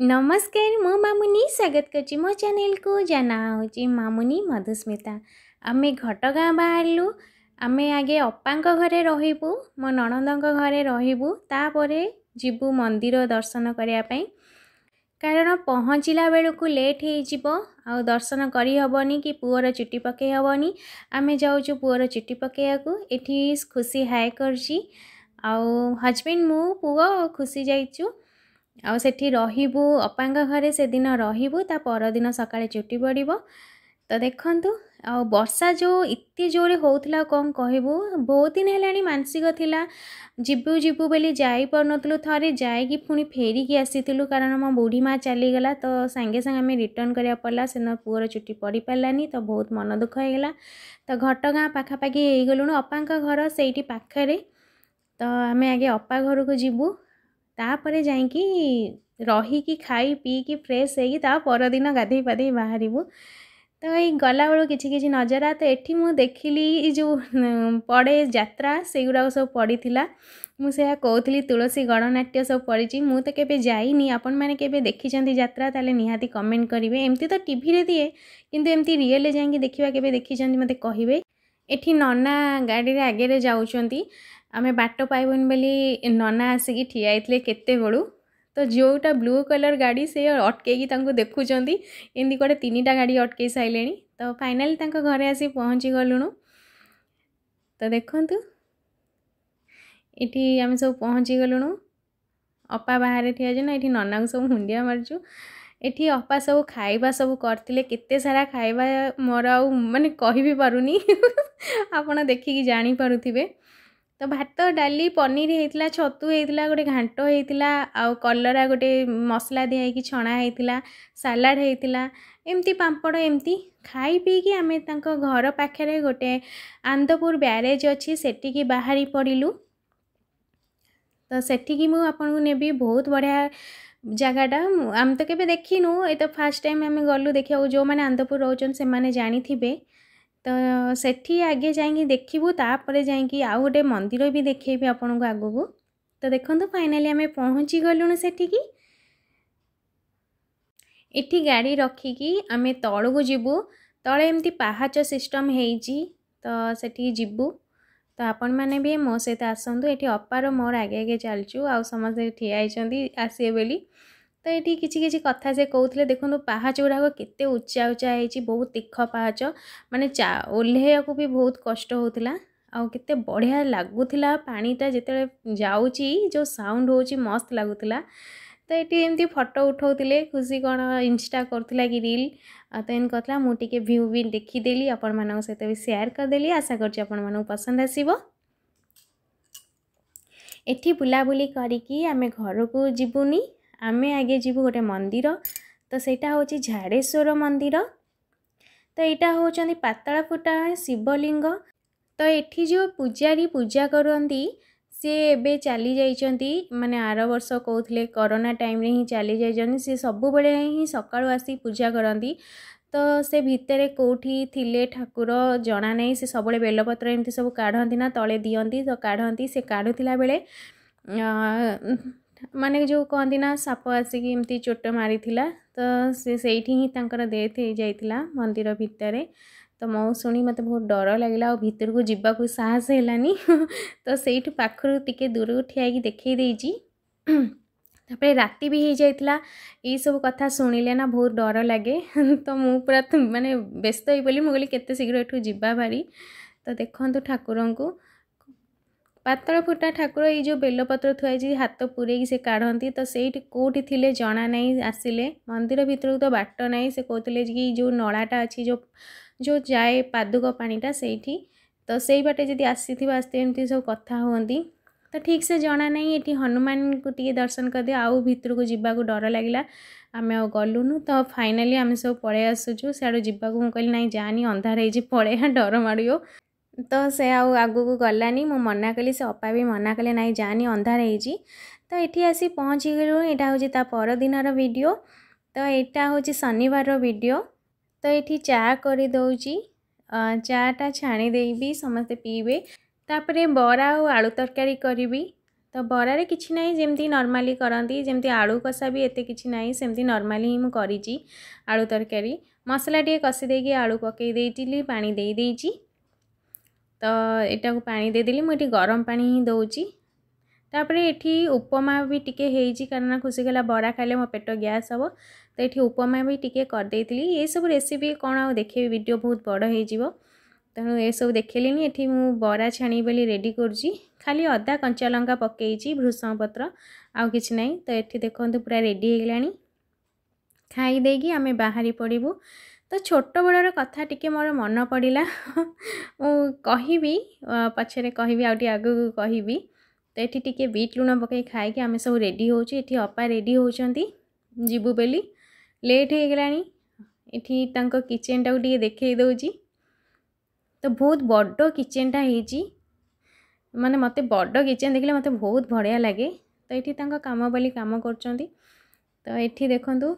नमस्कार मु मामुनी स्वागत करची मो चैनल को जाना होची मामुनी मधुस्मिता। आमे घटगाँ बाहरलु। आमे आगे अप्पांको घरे रहिबु, मो ननंदंको घरे रहिबु, तापरे जीवु मंदिर दर्शन करिया पई। कारण पहुँचला बेलू लेट हो दर्शन करहबनी कि पुअर चिट्ठी पकई हेनी। आमे जाऊँ पुअर चिट्ठी पकईवाकू। एठी खुशी हाय करची आउ हजबैंड मु पुओ खुशी जाइचु। आउ सेठी रहिबू अपांग घरे से दिन रहिबू, ता परदिन सकाळे छुट्टी पड़िबो। तो देखंतु आउ वर्षा जो इतनी जोरे होउतला कोन कहबू, बहुत दिन हेलानी मानसिक थिला जिबू जिबू बेली जाई परनतलु। थरे जाई पुणी फेरी की आसीतिलु कारण मो बूढ़ी माँ चली गला। तो सांगे सांगे आम रिटर्न करिया पड़ला। सेन पुअर छुट्टी पड़ी पारलानी, तो बहुत मन दुख होइगला। तो घटगाँ पाखापाखी होइगलुणु, अपांग घर सेठी पाखरे। तो आम आगे अपा घर को जीवू, तापर जाइकी रही खाई पीकी फ्रेश होरदिन गाधे पाधे बाहरबू। तो ये गला बेलू कि नजरा तो ये मुझे देखिली जो पड़े जात्रा से गुड़ाक सब पड़ी थिला। मुझे कहती तुलसी गणनाट्य सब पड़ी। मुझे केबे जाइनी, आपण मैंने केबे देखिछंती जात्रा ताले निहाती कमेंट करेंगे। एमती तो टीवी रे दिए किंतु एमती रियल जाइए देखा केबे देखिछंती मते कहिबे। एठी नन्ना गाड़ी रे आगे जाउछंती, आमे बाट पाइबन बोली नन्ना आसिकी ठिया होइतले केतेबेळू। तो जोटा ब्लू कलर गाड़ी से अटकेकी तांको देखुछंती। एंदी कोडे तीनटा गाड़ी अटके साइलेनी। तो फाइनली तांको घरे आसी पहुँची गलुणु। तो देखंतु एठी आमे सब पहुँची गलुणु। अपा बाहर ठिया जन, एठी नन्ना को सब मुंडिया मारजु। एठी अपा सब खाइबा सब करतिले, केते सारा खाइबा मोर आउ माने कहि भी पारुनी आपण देखिकी जानी पारुथिबे। तो भात डाली पनीर होता, छतु होता, गोटे घांट होता, आउ कलरा गोटे मसला दिया छणा होता, सालाड होता, एमती पापड़ एमती खाई पी कि आमे तांको घर पाखे गोटे आंदपुर ब्यारेज अच्छी सेटिकी बाहरी पड़िलु। तो सेटिकी मु आपनकु नेबी, बहुत बढ़िया जगाटा। आम तो केबे देखिनु, ए तो फर्स्ट टाइम आम गलु देखा। जो मैंने आंदपुर रोचन से माने जानी थिबे। तो सेठी आगे जाइए देखू, तापर जाइए आउ गोटे मंदिर भी देखेबी आपन को आगू। तो देखो फाइनाली आम पहुँची गलुण सेठी। एठी गाड़ी रखिकी आम तलू जीवू। तले एमती पहाच सिस्टम होइजी, तो सेठी जीवू। तो आपण मैंने भी मो सहित आसतु। ये अपार मोर आगे आगे चलचु, आउ समस्ते ठिया आसे बोली। तो ये कि कथा से कहते देखो, पहाच गुड़ाक के उच्चा उच्चा होती, बहुत तीख पहाच, माने ओह्लैया भी बहुत कष्ट होता। आउ के बढ़िया लगुला पानीटा जिते जाऊँगी, जो साउंड होची मस्त लगुला। तो ये एमती फोटो उठाते खुशी कौन इंस्टा करूला कि रिल। तो एम कहला मुझे भ्यू भी देखीदेली, आपण मान सहित भी सेयार करदेली। आशा कर पसंद आसव। एठी बुलाबुली करी आम घर को जीवुनी, आमे आगे जीवु गोटे मंदिर। तो सेटा होची झाड़ेश्वर मंदिर। तो यहाँ होचंदी पातला फुटा शिवलिंग। तो एठी जो पूजारी पूजा करती सी एबे चली जाइचंती, माने आर वर्ष कहते कोरोना टाइम रे ही चली जाइचंती। सी सब बेले ही सकाळू आसी पूजा करती। तो से भितर कोठी थिले ठाकुर जना नहीं। सी सब बेलपत्र एमती सब काढ़ती ना तले दियंती। तो काढ़ती से काढ़ुला बेले माने जो कहती ना साप आसिक एमती चोट मारी थिला। तो सेठी ही तांकर डेथ हो जाइतिला मंदिर भितर। तो मो शुणी मत बहुत डर लगे, भीतर को जीवा को साहस हैलानी। तो सेठ पाखरु टिके दूर उठियाई देखे देजी। तापर राति भी हो जाइतिला। ये सब कथा सुनिले ना बहुत डर लगे। तो मु पूरा माने व्यस्त होई बोली, मु कहली केते शीघ्र एठू जीवा भारी। तो देखंतु ठाकुरन को पातला फुटा ठाकुर, ये जो बेलपत्र थुआई हाथ पूरे से काढ़ती। तो सेठ कोठी थिले जना नहीं, आसिले मंदिर भीतर तो बाट नहीं। से कहते कि जो नलाटा अच्छी जो जाए पादुक पानीटा सेठी, तो से बाटे जब आसती एमती सब कथा हमें। तो ठीक से जना नहीं। ये हनुमान को टी दर्शन करदे, आउ भीतर को जीवा को डर लगे, आम गलुनु। तो फाइनाली आम सब पलै आसुचु सियाड़ू जीवा को। कहली ना जानी, अंधार हो पलै, डर माड़ो। तो से आगू गलानी, मु मना कली। से अपा भी मना कले, ना जानी अंधार हो। तो ये आसी पहुँची गलु। यहाँ हूँ ता परदिनर वीडियो। तो यहाँ हूँ शनिवार वीडियो। तो ये चा कर दौची, चाटा छाणीदेवी समस्ते पीबे। तापर बरा आलू तरकारी करी। तो बरारे किसी ना जमी नर्माली करती जमी आलू कषा भी एत कि ना सेमती नर्माली ही मुझे आलू तरकारी मसला टे कषिदे आलू पकईदी पा देदी तो यहाँ को पानी देदेली मुझे गरम पा ही दौची तापर ये उपमा भी टिके कारण खुशीगला बरा खाले मो पेट गैस हे तो ये उपमा भी टिके करदे ये सब रेसिपी कौन आ देखे वीडियो बहुत बड़ हो तेणु ये सब देखेली ये मुझे बरा छाणी बोली रेडी करुँची खाली अदा कंचा लंका पकई भृषम पत्र आउ कि ना तो ये देखते पूरा रेडी हो खाईदे कि आम बाहरी पड़ू तो छोट बड़ कथा टी मोर मन पड़ा मुझे पचर कह आगे कहबी तो ये टी बीट लुण पकई खाई आम सब रेडी होपा रेडी होबू बोली लेट हो गला किचेन टाक देखे दौची तो बहुत बड़ किचेन टा हो माने मत बड़ किचेन देखले मत बहुत बढ़िया लगे तो ये कम बोली कम कर देखु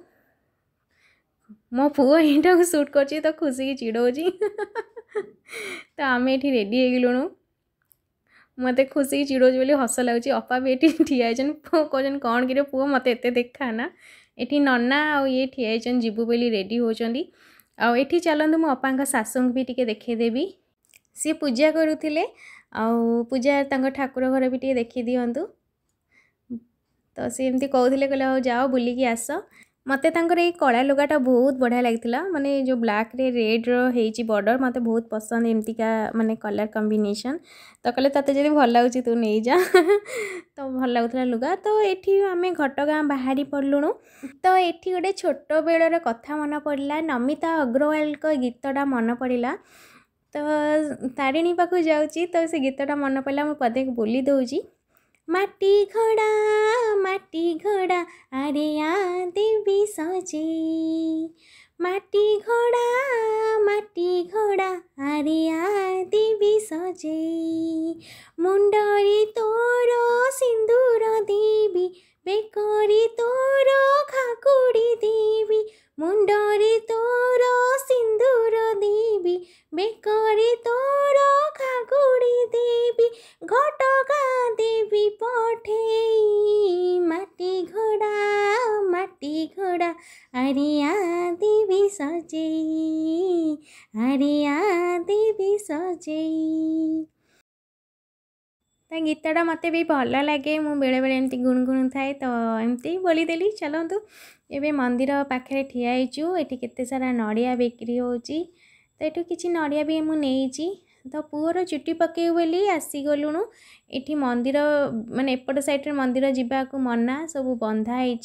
मो पुओ एटा को सुट कर तो खुशी की चिड़ौची तो आम ये रेडी होगलुणु मत खुशी की चिड़ौची बोली हस लगुच अपा भी ये ठिया कौन कौन कि पुओ मत एत देखाना ये नना आ ये ठिया जीवु बोली रेडी होती आउ ये चलतु मो अपा सासू भी टी देखदेवी सी पूजा करुले आजा ठाकुर घर भी टी देखी दिंतु तो सी एमती कहते कहले जाओ बुलिकी आस मत कड़ा लुगाटा बहुत बढ़िया लगी माने जो ब्लैक रे रेड रो बॉर्डर मत बहुत पसंद एमती का माने कलर कॉम्बिनेशन तो कहले तोते जब भल लगुच तू नहीं जा तो भल लगुला लुगा तो ये आम घटगां बाहरी पड़लुणु तो ये गोटे छोट बेलर कथा मन पड़ा नमिता अग्रवाल को गीतटा मन पड़ा तो तारिणी पाक जाऊँगी तो से गीतटा मन पड़ा मुझे पदे बोली दूँगी माटी घोड़ा अरे आ देवी सजे माटी घोड़ा अरे आ देवी सजे मुंडरी तोर सिंदूर देवी बेकरी तोर खाकुड़ी देवी मुंडरी तोर सिंदूर देवी बेकरी तोर खाकुड़ी देवी घटगा देवी पठे माटी घोड़ा अरे आ देवी सजे तो गीतटा मत भी भल लगे मुझे बेले एमती गुणगुणु थाए तो एमती बोलीदेली चलतु ये मंदिर पाखे ठिया ये सारा नड़िया बिक्री होची तो ये किसी नड़िया भी मुझे तो पुअर चुट्टी पकईबू बोली आसीगलुणु ये मंदिर माने एपट सैड्रे मंदिर जावाक मना सब बंधाई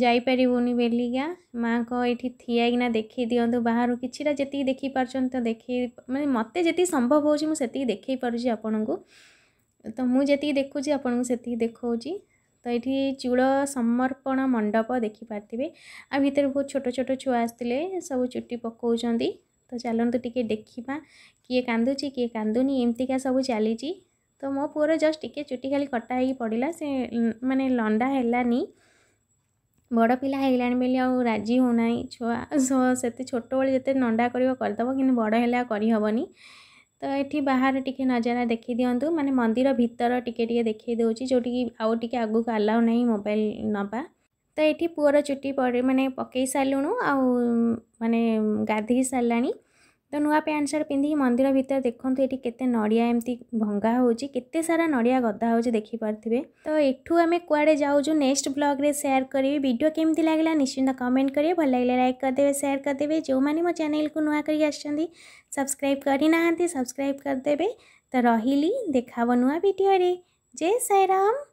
जापरूनि बेलिका माँ को ये ठियाना देखी दिंतु बाहर किसी जी देखी पार्चन तो देखी माने मत जी संभव होती देखी पार्ची आपण को तो मुझे देखुची आपण को से देखा तो ये चूड़ समर्पण मंडप देखी पारे आ भर बहुत छोट छोट छुआ आसते सब चुट्टी पकाऊँ तो चलतु टी देखा किए कांदुची किए कांदुनी एमतीका सब चली तो मो पुअर जस्ट टी चुट्टी खाली कटा हो पड़ा से माने लंडा है बड़ पिला है बोली राजी होना छुआ से छोट बड़े जिते नंडा करदब कि बड़ है करहबनी तो ये बाहर टिके नजारा देखी दिंतु माने मंदिर भितर टिके देखी दूँगी जोटी आउ टे आगू अलाउ ना मोबाइल नवा तो ये पुअर चुट्टी माने पकई सारूणु आ माने गाधी सारा तो नुआ पैंट सार्ट पिंधिक मंदिर भितर देखूँ ये केते नड़िया एमती भंगा होची केते सारा नड़िया गदा हो देखिपारे तो यू आम कुआडे जाऊँ नेक्स्ट ब्लॉग रे शेयर करी वीडियो केमती लगला निश्चिंत कमेंट करें भल लगे लाइक करदे शेयर करदे जो मैंने मो चैनल को नुआ करी सब्सक्राइब करना सब्सक्राइब करदे तो रही देखा नुआ भिडियो जय साईराम।